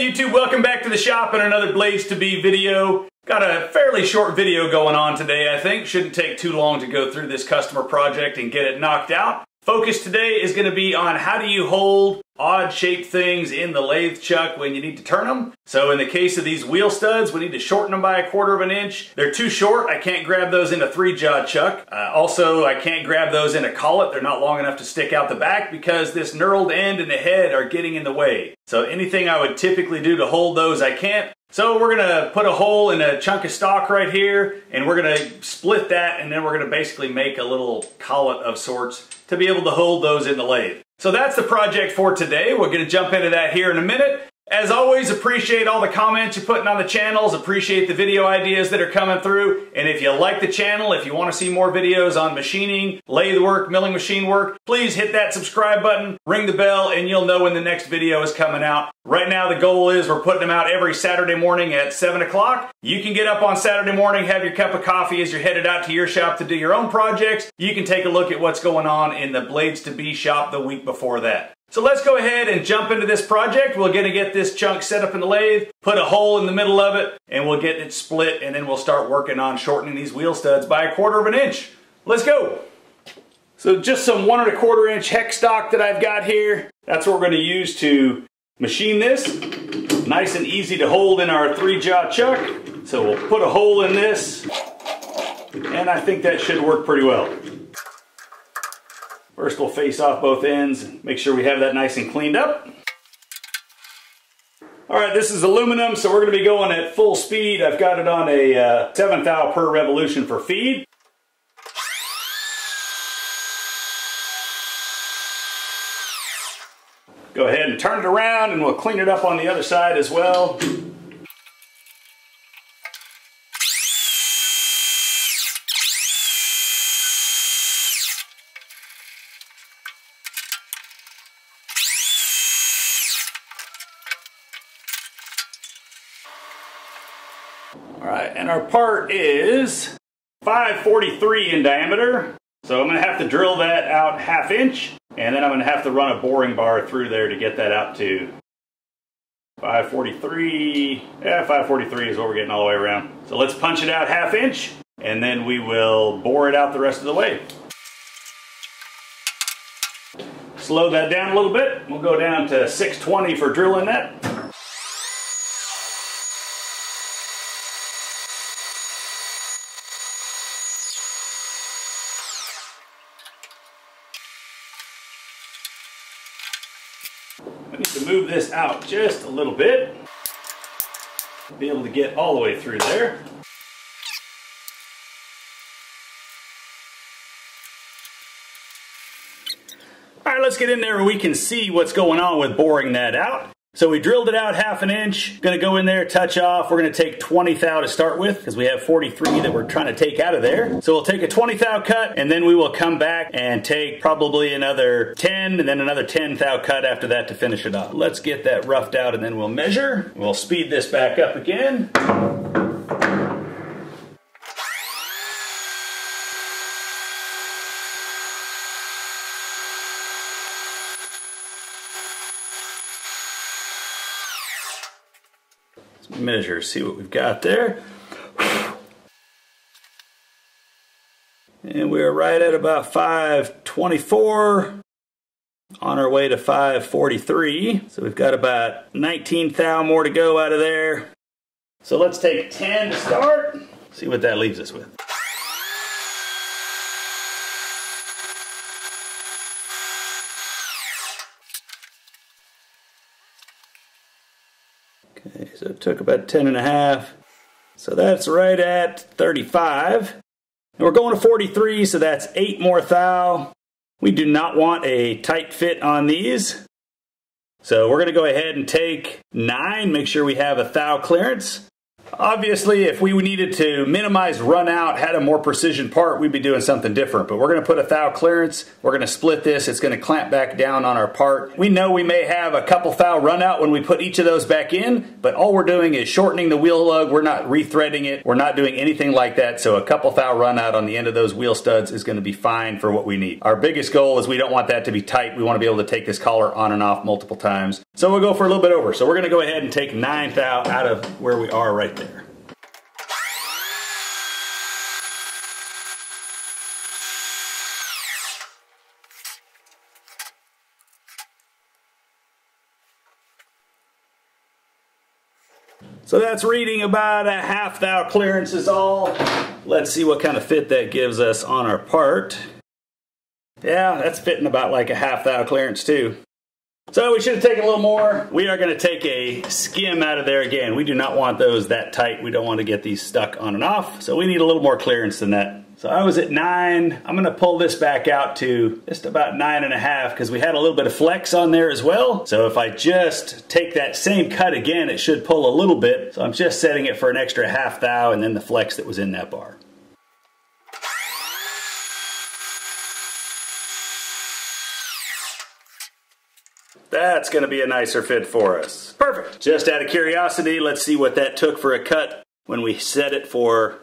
Hey YouTube, welcome back to the shop and another Blades IIB video. Got a fairly short video going on today, I think. Shouldn't take too long to go through this customer project and get it knocked out. Focus today is going to be on how do you hold odd shaped things in the lathe chuck when you need to turn them. So in the case of these wheel studs, we need to shorten them by 1/4 of an inch. They're too short. I can't grab those in a 3-jaw chuck. Also, I can't grab those in a collet. They're not long enough to stick out the back because this knurled end and the head are getting in the way. So anything I would typically do to hold those, I can't. So we're going to put a hole in a chunk of stock right here, and we're going to split that, and then we're going to basically make a little collet of sorts to be able to hold those in the lathe. So that's the project for today. We're going to jump into that here in a minute. As always, appreciate all the comments you're putting on the channels, appreciate the video ideas that are coming through, and if you like the channel, if you want to see more videos on machining, lathe work, milling machine work, please hit that subscribe button, ring the bell, and you'll know when the next video is coming out. Right now the goal is we're putting them out every Saturday morning at 7 o'clock. You can get up on Saturday morning, have your cup of coffee as you're headed out to your shop to do your own projects. You can take a look at what's going on in the Blades IIB shop the week before that. So let's go ahead and jump into this project. We're going to get this chunk set up in the lathe, put a hole in the middle of it, and we'll get it split, and then we'll start working on shortening these wheel studs by 1/4 of an inch. Let's go! So just some 1 1/4 inch hex stock that I've got here. That's what we're going to use to machine this. Nice and easy to hold in our 3-jaw chuck. So we'll put a hole in this, and I think that should work pretty well. First, we'll face off both ends, make sure we have that nice and cleaned up. All right, this is aluminum, so we're going to be going at full speed. I've got it on a 7th thou per revolution for feed. Go ahead and turn it around, and we'll clean it up on the other side as well. Alright, and our part is 543 in diameter, so I'm going to have to drill that out 1/2 inch, and then I'm going to have to run a boring bar through there to get that out to 543, yeah, 543 is what we're getting all the way around. So let's punch it out 1/2 inch, and then we will bore it out the rest of the way. Slow that down a little bit, we'll go down to 620 for drilling that. Move this out just a little bit. Be able to get all the way through there. All right, let's get in there and we can see what's going on with boring that out. So we drilled it out 1/2 inch. Going to go in there, touch off. We're going to take 20 thou to start with because we have 43 that we're trying to take out of there. So we'll take a 20 thou cut, and then we will come back and take probably another 10, and then another 10 thou cut after that to finish it up. Let's get that roughed out, and then we'll measure. We'll speed this back up again. Measure, see what we've got there. And we're right at about 524 on our way to 543. So we've got about 19 thou more to go out of there. So let's take 10 to start, see what that leaves us with. Okay, so it took about 10 and a half, so that's right at 35, and we're going to 43, so that's 8 more thou. We do not want a tight fit on these, so we're going to go ahead and take 9, make sure we have a thou clearance, Obviously, if we needed to minimize run out, had a more precision part, we'd be doing something different. But we're going to put a thou clearance. We're going to split this. It's going to clamp back down on our part. We know we may have a couple thou run out when we put each of those back in, but all we're doing is shortening the wheel lug. We're not rethreading it. We're not doing anything like that. So a couple thou run out on the end of those wheel studs is going to be fine for what we need. Our biggest goal is we don't want that to be tight. We want to be able to take this collar on and off multiple times. So we'll go for a little bit over. So we're going to go ahead and take 9 thou out of where we are right there. So that's reading about a half thou clearance is all. Let's see what kind of fit that gives us on our part. Yeah, that's fitting about like a half thou clearance too. So we should have taken a little more. We are going to take a skim out of there again. We do not want those that tight. We don't want to get these stuck on and off. So we need a little more clearance than that. So I was at 9. I'm going to pull this back out to just about 9.5 because we had a little bit of flex on there as well. So if I just take that same cut again, it should pull a little bit. So I'm just setting it for an extra half thou and then the flex that was in that bar. That's going to be a nicer fit for us. Perfect. Just out of curiosity, let's see what that took for a cut when we set it for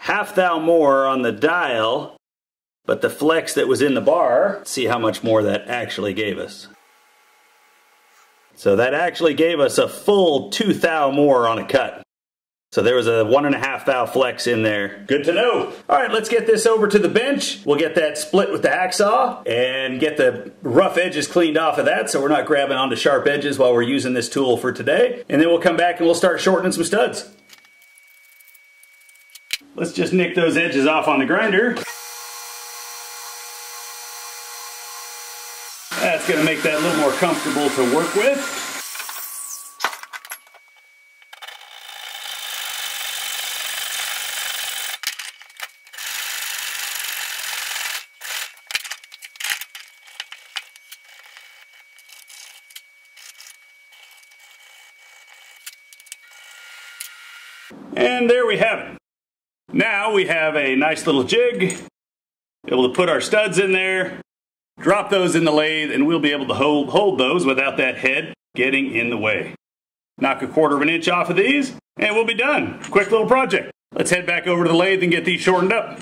half thou more on the dial, but the flex that was in the bar, see how much more that actually gave us. So that actually gave us a full 2 thou more on a cut. So there was a 1.5 thou flex in there. Good to know. All right, let's get this over to the bench. We'll get that split with the hacksaw and get the rough edges cleaned off of that so we're not grabbing onto sharp edges while we're using this tool for today. And then we'll come back and we'll start shortening some studs. Let's just nick those edges off on the grinder. That's going to make that a little more comfortable to work with. And there we have it. Now we have a nice little jig, able to put our studs in there, drop those in the lathe, and we'll be able to hold those without that head getting in the way. Knock a 1/4 inch off of these, and we'll be done. Quick little project. Let's head back over to the lathe and get these shortened up.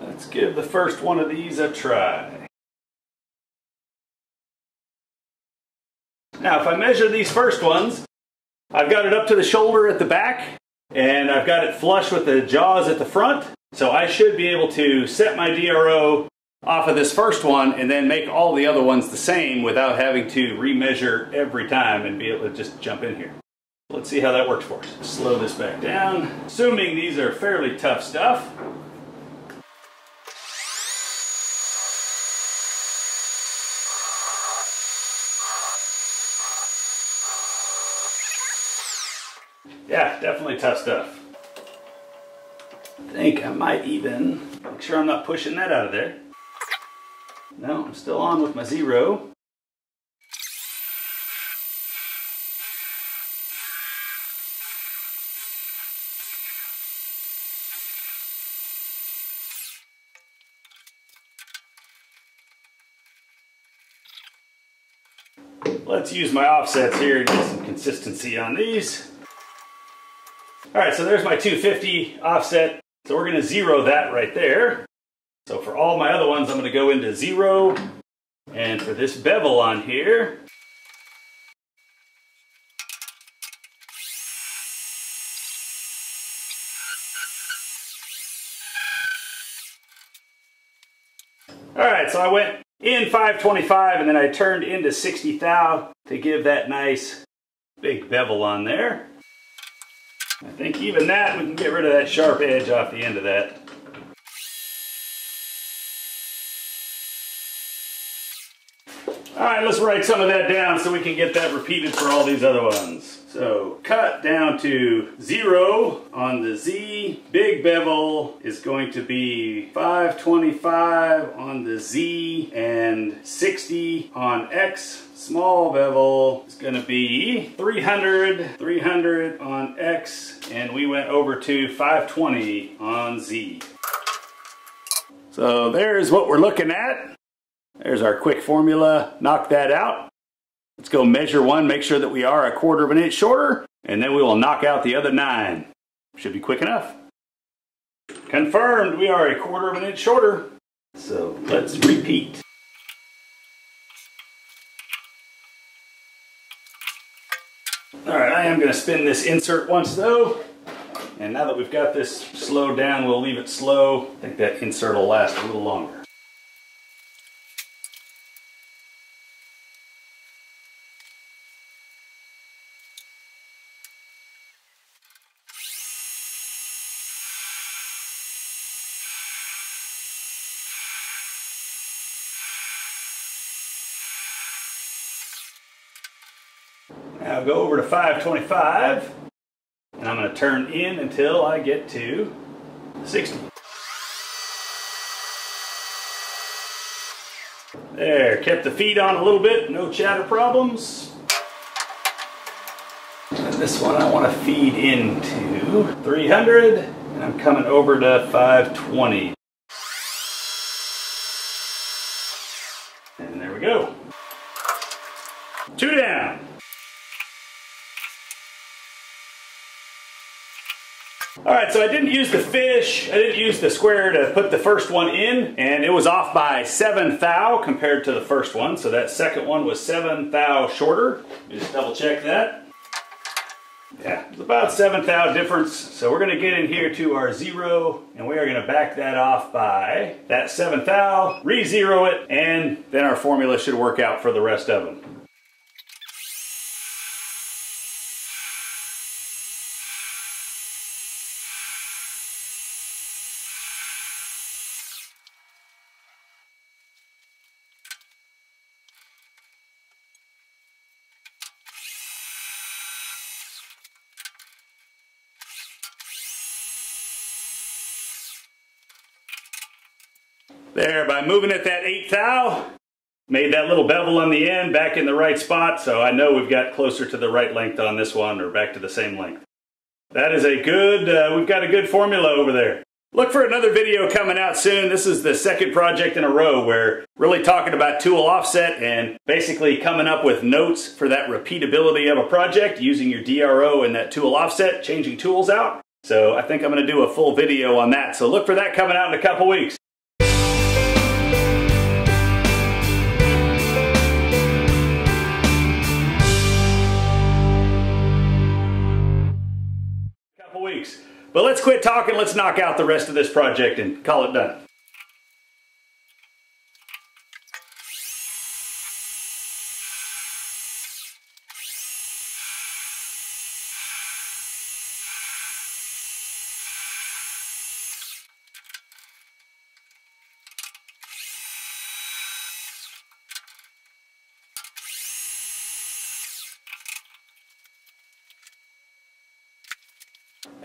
Let's give the first one of these a try. Now, if I measure these first ones, I've got it up to the shoulder at the back, and I've got it flush with the jaws at the front, so I should be able to set my DRO off of this first one and then make all the other ones the same without having to remeasure every time and be able to just jump in here. Let's see how that works for us. Slow this back down, assuming these are fairly tough stuff. Yeah, definitely tough stuff. I think I might even make sure I'm not pushing that out of there. No, I'm still on with my 0. Let's use my offsets here and get some consistency on these. All right, so there's my 250 offset. So we're gonna 0 that right there. So for all my other ones, I'm gonna go into 0. And for this bevel on here, all right, so I went in 525 and then I turned into 60 thou to give that nice big bevel on there. I think even that, we can get rid of that sharp edge off the end of that. All right, let's write some of that down so we can get that repeated for all these other ones. So cut down to 0 on the Z. Big bevel is going to be 525 on the Z and 60 on X. Small bevel is going to be 300 on X, and we went over to 520 on Z. So there's what we're looking at. There's our quick formula. Knock that out. Let's go measure one, make sure that we are 1/4 of an inch shorter, and then we will knock out the other 9. Should be quick enough. Confirmed, we are 1/4 of an inch shorter. So let's repeat. All right, I am going to spin this insert once though. And now that we've got this slowed down, we'll leave it slow. I think that insert will last a little longer. Now go over to 525, and I'm going to turn in until I get to 60. There, kept the feed on a little bit, no chatter problems. And this one I want to feed into 300, and I'm coming over to 520. And there we go. 2 down. Alright, so I didn't use the fish, I didn't use the square to put the first one in, and it was off by 7 thou compared to the first one, so that second one was 7 thou shorter. Let me just double check that. Yeah, it's about 7 thou difference, so we're going to get in here to our 0, and we are going to back that off by that 7 thou, re-zero it, and then our formula should work out for the rest of them. There, by moving it that 8 thou, made that little bevel on the end back in the right spot, so I know we've got closer to the right length on this one, or back to the same length. That is a good, we've got a good formula over there. Look for another video coming out soon. This is the second project in a row where really talking about tool offset and basically coming up with notes for that repeatability of a project using your DRO and that tool offset, changing tools out. So I think I'm going to do a full video on that, so look for that coming out in a couple weeks. But let's quit talking, let's knock out the rest of this project and call it done.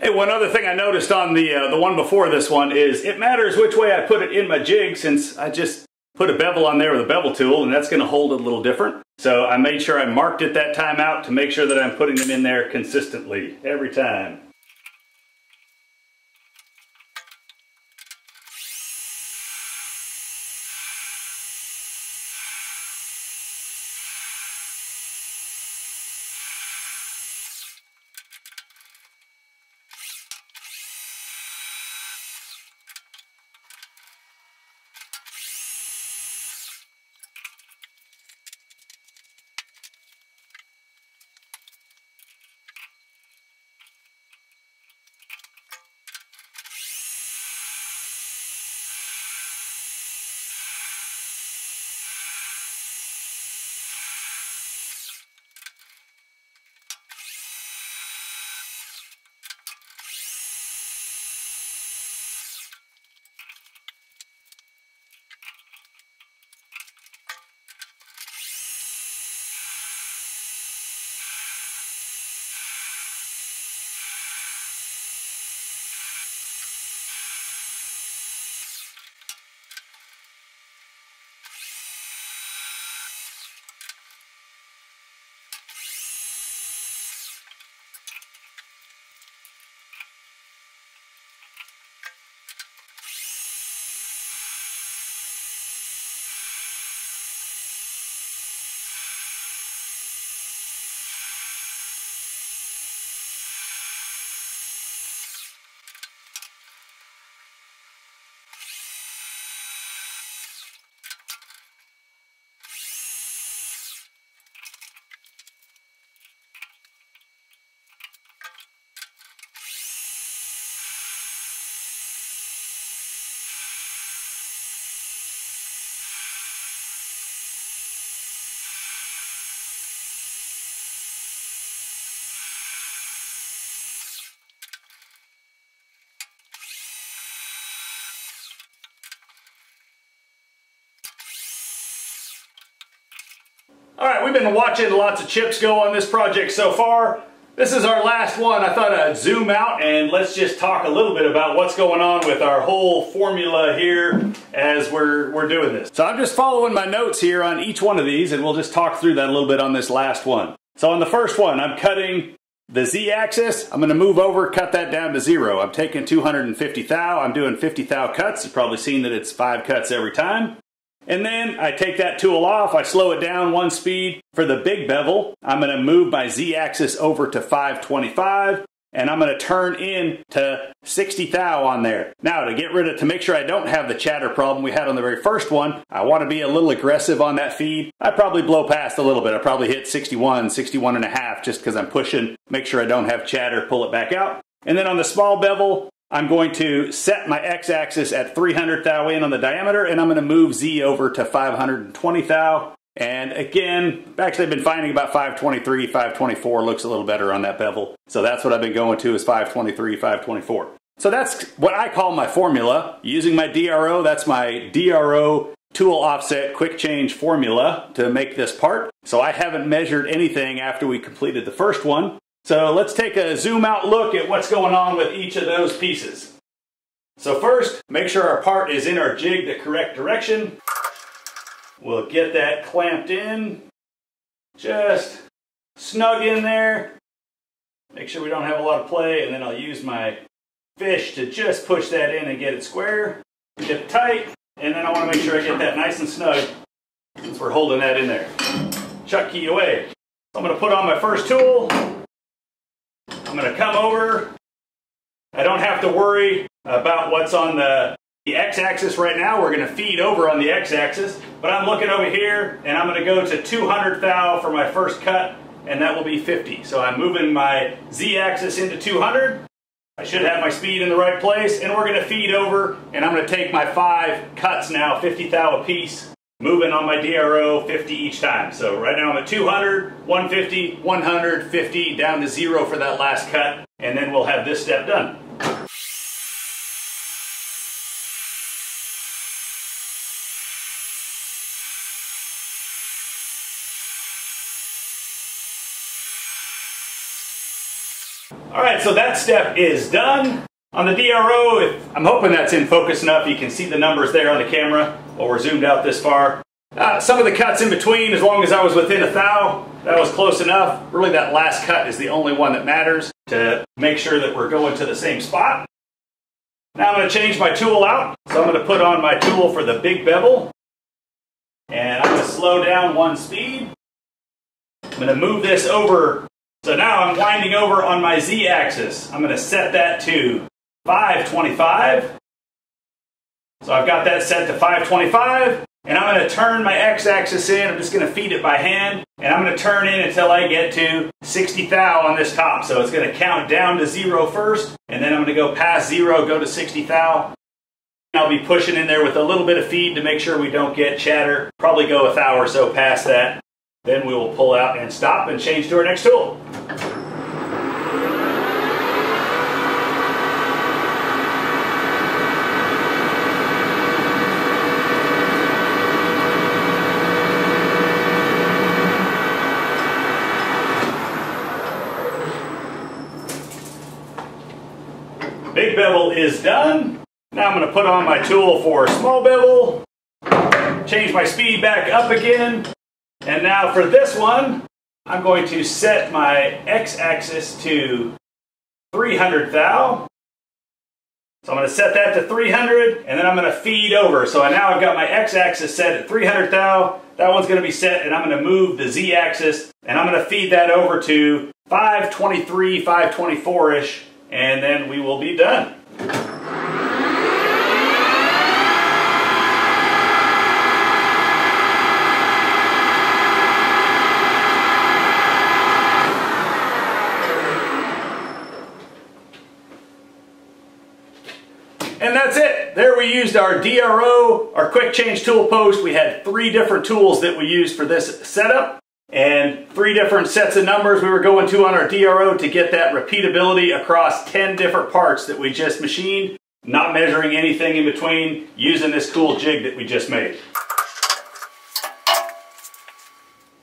Hey, one other thing I noticed on the one before this one is it matters which way I put it in my jig, since I just put a bevel on there with a bevel tool, and that's going to hold it a little different. So I made sure I marked it that time out to make sure that I'm putting them in there consistently every time. Alright, we've been watching lots of chips go on this project so far. This is our last one. I thought I'd zoom out and let's just talk a little bit about what's going on with our whole formula here as we're doing this. So I'm just following my notes here on each one of these and we'll just talk through that a little bit on this last one. So on the first one, I'm cutting the Z-axis. I'm going to move over, cut that down to 0. I'm taking 250 thou. I'm doing 50 thou cuts. You've probably seen that it's 5 cuts every time. And then I take that tool off, I slow it down 1 speed. For the big bevel, I'm going to move my Z-axis over to 525, and I'm going to turn in to 60 thou on there. Now to make sure I don't have the chatter problem we had on the very first one, I want to be a little aggressive on that feed. I probably blow past a little bit. I probably hit 61, 61 and a half just because I'm pushing, make sure I don't have chatter, pull it back out. And then on the small bevel, I'm going to set my x-axis at 300 thou in on the diameter, and I'm going to move Z over to 520 thou. And again, actually I've been finding about 523, 524 looks a little better on that bevel. So that's what I've been going to, is 523, 524. So that's what I call my formula. Using my DRO, that's my DRO tool offset quick change formula to make this part. So I haven't measured anything after we completed the first one. So let's take a zoom out look at what's going on with each of those pieces. So first, make sure our part is in our jig the correct direction. We'll get that clamped in, just snug in there. Make sure we don't have a lot of play, and then I'll use my fish to just push that in and get it square. Get it tight, and then I want to make sure I get that nice and snug since we're holding that in there. Chuck key away. So I'm going to put on my first tool. I'm going to come over. I don't have to worry about what's on the x-axis right now. We're going to feed over on the x-axis. But I'm looking over here, and I'm going to go to 200 thou for my first cut, and that will be 50. So I'm moving my z-axis into 200. I should have my speed in the right place, and we're going to feed over, and I'm going to take my 5 cuts now, 50 thou apiece, moving on my DRO 50 each time. So right now I'm at 200, 150, 100, 50, down to 0 for that last cut, and then we'll have this step done. Alright, so that step is done. On the DRO, I'm hoping that's in focus enough. You can see the numbers there on the camera. Well, we're zoomed out this far. Some of the cuts in between, as long as I was within a thou, that was close enough. Really, that last cut is the only one that matters to make sure that we're going to the same spot. Now I'm going to change my tool out. So I'm going to put on my tool for the big bevel. And I'm going to slow down 1 speed. I'm going to move this over. So now I'm winding over on my z-axis. I'm going to set that to 525. So I've got that set to 525, and I'm going to turn my x-axis in. I'm just going to feed it by hand, and I'm going to turn in until I get to 60 thou on this top. So it's going to count down to 0 first, and then I'm going to go past 0, go to 60 thou. I'll be pushing in there with a little bit of feed to make sure we don't get chatter. Probably go a thou or so past that. Then we will pull out and stop and change to our next tool. Big bevel is done. Now I'm going to put on my tool for small bevel, change my speed back up again, and now for this one, I'm going to set my x-axis to 300 thou. So I'm going to set that to 300, and then I'm going to feed over. So now I've got my x-axis set at 300 thou. That one's going to be set, and I'm going to move the z-axis, and I'm going to feed that over to 523, 524-ish. And then we will be done. And that's it. There we used our DRO, our quick change tool post. We had 3 different tools that we used for this setup, and 3 different sets of numbers we were going to on our DRO to get that repeatability across 10 different parts that we just machined, not measuring anything in between, using this cool jig that we just made.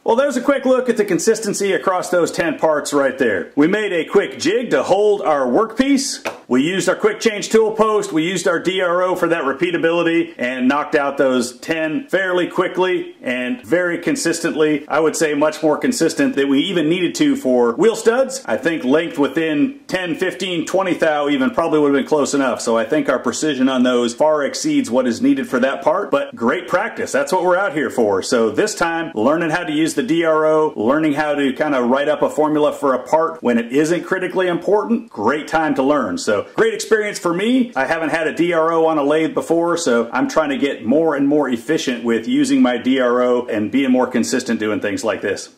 Well, there's a quick look at the consistency across those 10 parts right there. We made a quick jig to hold our workpiece. We used our quick change tool post. We used our DRO for that repeatability and knocked out those 10 fairly quickly and very consistently. I would say much more consistent than we even needed to for wheel studs. I think length within 10, 15, 20 thou even probably would have been close enough. So I think our precision on those far exceeds what is needed for that part, but great practice. That's what we're out here for. So this time, learning how to use the DRO, learning how to kind of write up a formula for a part when it isn't critically important, great time to learn. So great experience for me. I haven't had a DRO on a lathe before, so I'm trying to get more and more efficient with using my DRO and being more consistent doing things like this.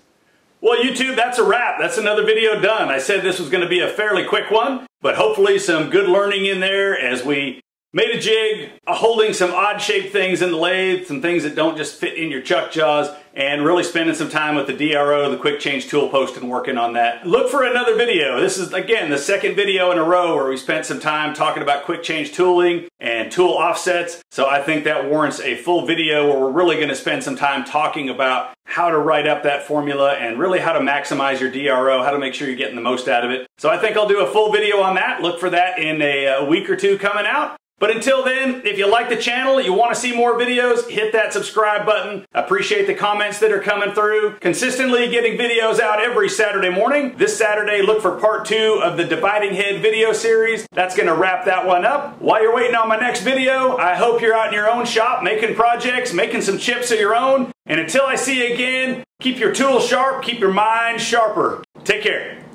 Well, YouTube, that's a wrap. That's another video done. I said this was going to be a fairly quick one, but hopefully some good learning in there as we made a jig, holding some odd-shaped things in the lathe, some things that don't just fit in your chuck jaws, and really spending some time with the DRO, the quick change tool post, and working on that. Look for another video. This is, again, the second video in a row where we spent some time talking about quick change tooling and tool offsets, so I think that warrants a full video where we're really going to spend some time talking about how to write up that formula and really how to maximize your DRO, how to make sure you're getting the most out of it. So I think I'll do a full video on that. Look for that in a week or two coming out. But until then, if you like the channel, you want to see more videos, hit that subscribe button. I appreciate the comments that are coming through. Consistently getting videos out every Saturday morning. This Saturday, look for part 2 of the Dividing Head video series. That's going to wrap that one up. While you're waiting on my next video, I hope you're out in your own shop making projects, making some chips of your own. And until I see you again, keep your tools sharp, keep your mind sharper. Take care.